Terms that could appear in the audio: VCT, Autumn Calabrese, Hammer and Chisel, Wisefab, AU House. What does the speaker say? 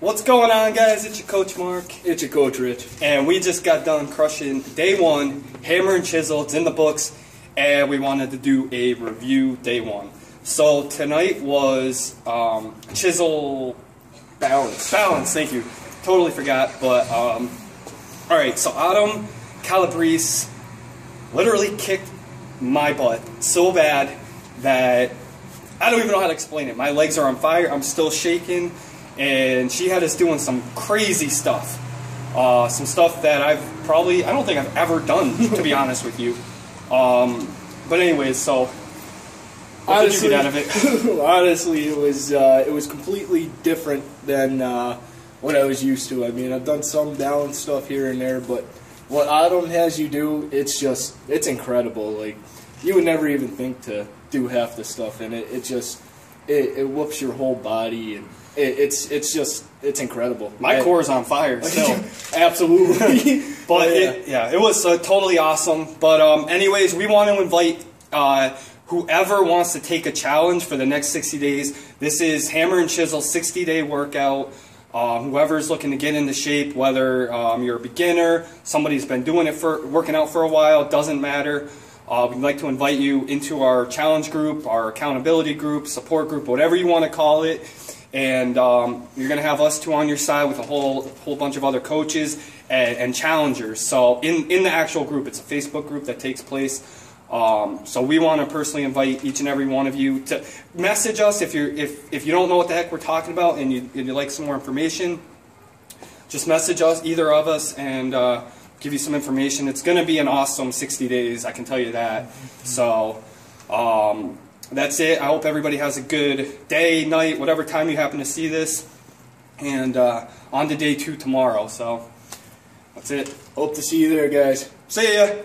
What's going on, guys? It's your coach Mark. It's your coach Rich. And we just got done crushing day 1, Hammer and Chisel. It's in the books. And we wanted to do a review day 1. So tonight was Chisel Balance. Balance, thank you. Totally forgot, but alright, so Autumn Calabrese literally kicked my butt so bad that I don't even know how to explain it. My legs are on fire, I'm still shaking. And she had us doing some crazy stuff, some stuff that I don't think I've ever done, to be honest with you. But anyways, so what honestly, did you get out of it? Honestly, it was completely different than what I was used to. I mean, I've done some balance stuff here and there, but what Autumn has you do, it's incredible. Like, you would never even think to do half the stuff, and it whoops your whole body, and it's incredible. My core's on fire still. Absolutely. But yeah. It was totally awesome. But anyways, we want to invite whoever wants to take a challenge for the next 60 days. This is Hammer and Chisel 60-day workout. Whoever's looking to get into shape, whether you're a beginner, somebody's been doing it working out for a while, doesn't matter. We'd like to invite you into our challenge group, our accountability group, support group, whatever you want to call it. And you're going to have us two on your side with a whole bunch of other coaches and challengers. So in the actual group, it's a Facebook group that takes place. So we want to personally invite each and every one of you to message us if you don't know what the heck we're talking about and you'd like some more information. Just message us, either of us, and give you some information. It's going to be an awesome 60 days, I can tell you that. So that's it. I hope everybody has a good day, night, whatever time you happen to see this. And on to day 2 tomorrow. So that's it. Hope to see you there, guys. See ya.